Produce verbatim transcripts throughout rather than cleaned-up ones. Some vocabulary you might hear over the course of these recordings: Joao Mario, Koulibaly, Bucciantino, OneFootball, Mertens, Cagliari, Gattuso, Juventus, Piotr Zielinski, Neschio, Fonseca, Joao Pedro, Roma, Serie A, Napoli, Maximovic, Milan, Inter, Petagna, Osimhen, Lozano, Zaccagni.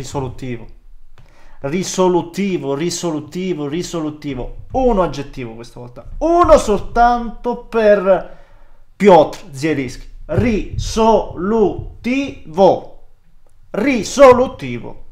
risolutivo, risolutivo, risolutivo, risolutivo, uno aggettivo questa volta, uno soltanto per Piotr Zielinski, risolutivo, risolutivo,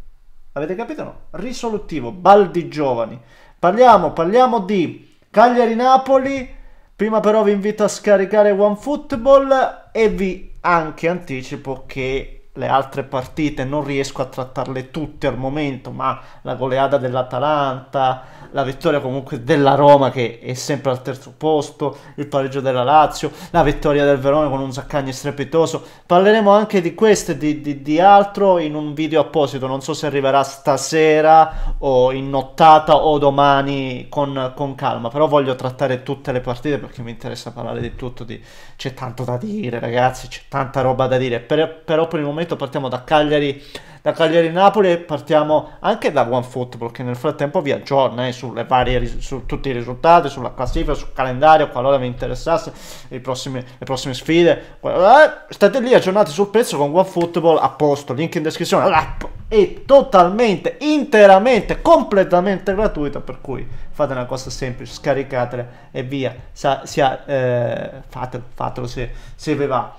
avete capito no? Risolutivo, baldi giovani, parliamo, parliamo di Cagliari-Napoli. Prima però vi invito a scaricare OneFootball e vi anche anticipo che le altre partite non riesco a trattarle tutte al momento, ma la goleada dell'Atalanta, la vittoria comunque della Roma che è sempre al terzo posto, il pareggio della Lazio, la vittoria del Verona con un Zaccagni strepitoso, parleremo anche di questo e di, di, di altro in un video apposito, non so se arriverà stasera o in nottata o domani con, con calma, però voglio trattare tutte le partite perché mi interessa parlare di tutto, di... c'è tanto da dire ragazzi, c'è tanta roba da dire, per, però per il momento partiamo da Cagliari, da Cagliari-Napoli e partiamo anche da OneFootball che nel frattempo vi aggiorna eh, sulle varie, su tutti i risultati, sulla classifica, sul calendario, qualora vi interessasse, i prossimi, le prossime sfide. Eh, state lì aggiornati sul pezzo con OneFootball a posto, link in descrizione, l'app è totalmente, interamente, completamente gratuita, per cui fate una cosa semplice, scaricatela e via, sa, sia, eh, fatelo, fatelo se, se vi va.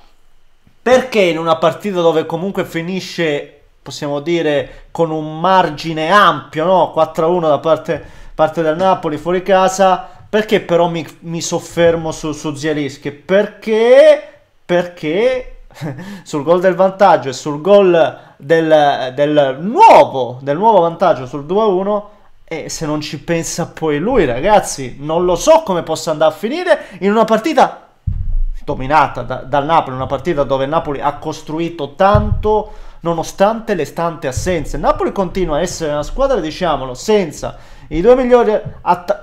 Perché in una partita dove comunque finisce... possiamo dire con un margine ampio, no? quattro a uno da parte, parte del Napoli fuori casa, perché però mi, mi soffermo su, su Zielinski? Perché, perché sul gol del vantaggio e sul gol del, del, nuovo, del nuovo vantaggio sul due a uno, e se non ci pensa poi lui ragazzi, non lo so come possa andare a finire in una partita dominata da, dal Napoli, una partita dove il Napoli ha costruito tanto nonostante le tante assenze. Napoli continua a essere una squadra, diciamolo, senza i due migliori,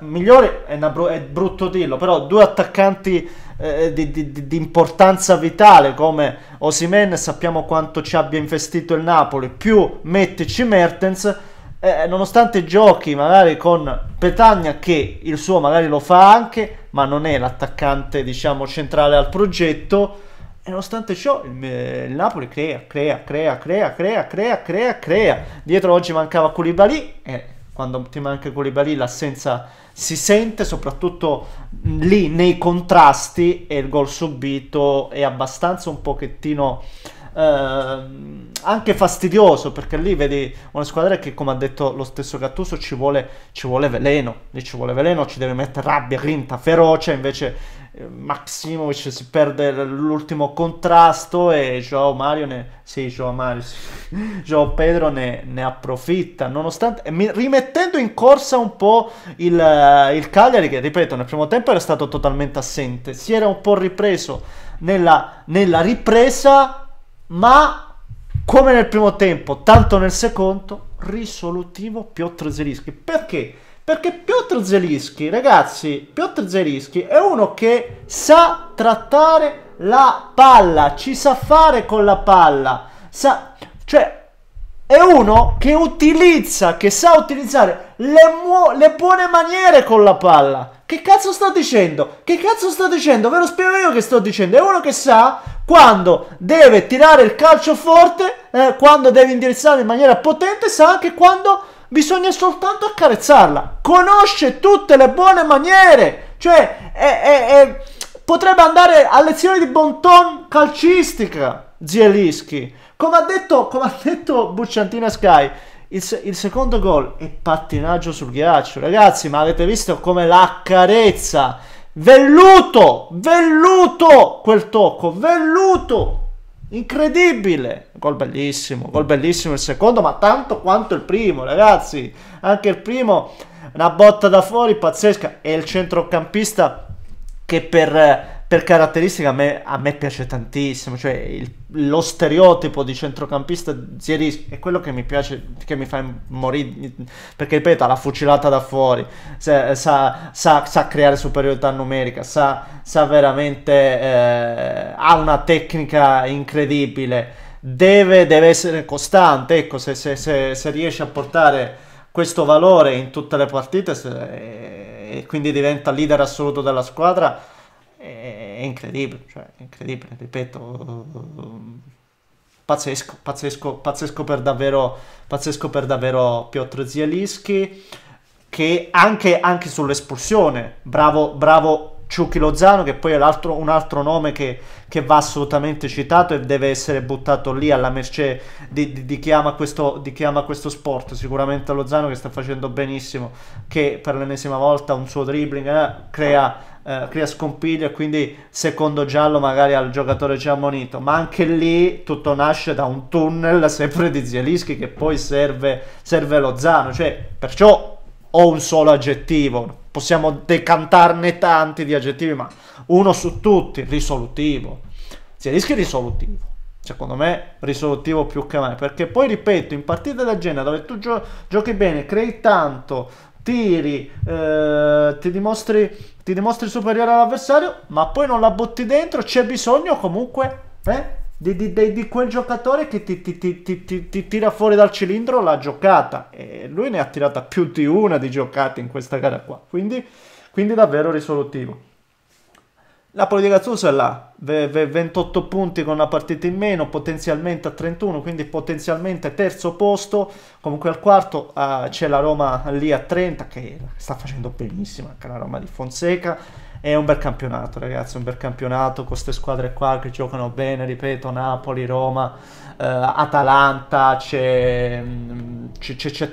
migliori è, bru è brutto dirlo, però due attaccanti eh, di, di, di importanza vitale come Osimhen, sappiamo quanto ci abbia investito il Napoli, più mettici Mertens, eh, nonostante giochi magari con Petagna che il suo magari lo fa anche, ma non è l'attaccante diciamo centrale al progetto. E nonostante ciò il, il Napoli crea, crea, crea, crea, crea, crea, crea, crea. Dietro oggi mancava Koulibaly e quando ti manca Koulibaly l'assenza si sente, soprattutto lì nei contrasti, e il gol subito è abbastanza un pochettino eh, anche fastidioso, perché lì vedi una squadra che, come ha detto lo stesso Gattuso, ci vuole, ci vuole veleno, lì ci vuole veleno, ci deve mettere rabbia, grinta, ferocia, invece... Maximovic si perde l'ultimo contrasto e Joao Mario ne, sì, Joao Mario, sì, Joao Pedro ne, ne approfitta, nonostante rimettendo in corsa un po' il, il Cagliari che, ripeto, nel primo tempo era stato totalmente assente, si era un po' ripreso nella, nella ripresa, ma come nel primo tempo tanto nel secondo, risolutivo Piotr Zielinski. Perché? Perché Piotr Zielinski, ragazzi, Piotr Zielinski è uno che sa trattare la palla, ci sa fare con la palla, sa, cioè è uno che utilizza, che sa utilizzare le, le buone maniere con la palla. Che cazzo sto dicendo? Che cazzo sto dicendo? Ve lo spiego io che sto dicendo. È uno che sa quando deve tirare il calcio forte, eh, quando deve indirizzarlo in maniera potente, sa anche quando... bisogna soltanto accarezzarla, conosce tutte le buone maniere, cioè è, è, è, potrebbe andare a lezioni di bon ton calcistica Zielinski. Come ha detto, come ha detto Bucciantino Sky, il, il secondo gol è pattinaggio sul ghiaccio ragazzi, ma avete visto come l'accarezza, velluto, velluto quel tocco, velluto, incredibile, gol bellissimo, gol bellissimo il secondo, ma tanto quanto il primo ragazzi, anche il primo una botta da fuori pazzesca, è il centrocampista che per, per caratteristica a me, a me piace tantissimo, cioè il, lo stereotipo di centrocampista Zielinski è quello che mi piace, che mi fa morire, perché ripeto ha la fucilata da fuori, sa, sa, sa, sa creare superiorità numerica, sa, sa veramente, eh, ha una tecnica incredibile, deve, deve essere costante, ecco, se, se, se, se riesce a portare questo valore in tutte le partite se, eh, e quindi diventa leader assoluto della squadra, è incredibile, cioè, incredibile, ripeto, pazzesco, pazzesco, pazzesco per davvero, pazzesco per davvero Piotr Zielinski, che anche, anche sull'espulsione, bravo, bravo Ciucchi Lozano, che poi è altro, un altro nome che, che va assolutamente citato e deve essere buttato lì alla mercé di, di, di chi ama questo, di chi ama questo sport. Sicuramente Lozano, che sta facendo benissimo, che per l'ennesima volta un suo dribbling eh, crea, eh, crea scompiglio, e quindi secondo giallo magari al giocatore ci ha ammonito, ma anche lì tutto nasce da un tunnel sempre di Zielinski, che poi serve, serve Lozano, cioè, perciò ho un solo aggettivo, possiamo decantarne tanti di aggettivi, ma uno su tutti, risolutivo. Zielinski risolutivo, secondo me risolutivo più che mai, perché poi ripeto, in partite del genere dove tu gio giochi bene, crei tanto, tiri, eh, ti dimostri, ti dimostri superiore all'avversario, ma poi non la butti dentro, c'è bisogno comunque eh, di, di, di, di quel giocatore che ti, ti, ti, ti, ti, ti tira fuori dal cilindro la giocata, e lui ne ha tirata più di una di giocate in questa gara qua, quindi, quindi davvero risolutivo. Napoli di Gattuso è là, ventotto punti con una partita in meno, potenzialmente a trentuno, quindi potenzialmente terzo posto, comunque al quarto uh, c'è la Roma lì a trenta, che sta facendo benissimo, anche la Roma di Fonseca. È un bel campionato, ragazzi, un bel campionato con queste squadre qua che giocano bene, ripeto, Napoli, Roma, eh, Atalanta, c'è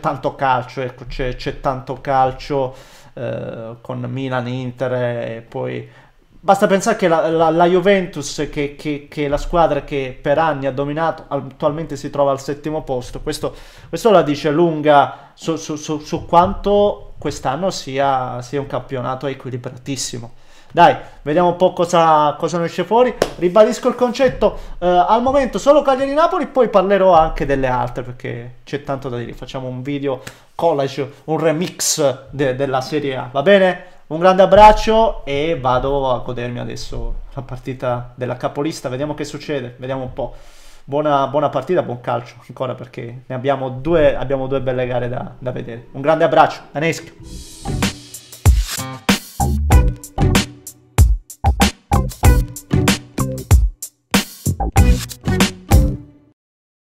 tanto calcio, ecco, c'è tanto calcio eh, con Milan, Inter, e poi basta pensare che la, la, la Juventus, che, che, che è la squadra che per anni ha dominato, attualmente si trova al settimo posto. Questo, questo la dice lunga su, su, su, su quanto quest'anno sia, sia un campionato equilibratissimo. Dai, vediamo un po' cosa, cosa ne esce fuori. Ribadisco il concetto, eh, al momento solo Cagliari-Napoli, poi parlerò anche delle altre, perché c'è tanto da dire. Facciamo un video collage, un remix de, della Serie A, va bene? Un grande abbraccio e vado a godermi adesso la partita della capolista, vediamo che succede, vediamo un po'. Buona, buona partita, buon calcio ancora, perché ne abbiamo due, abbiamo due belle gare da, da vedere. Un grande abbraccio, Aneschi.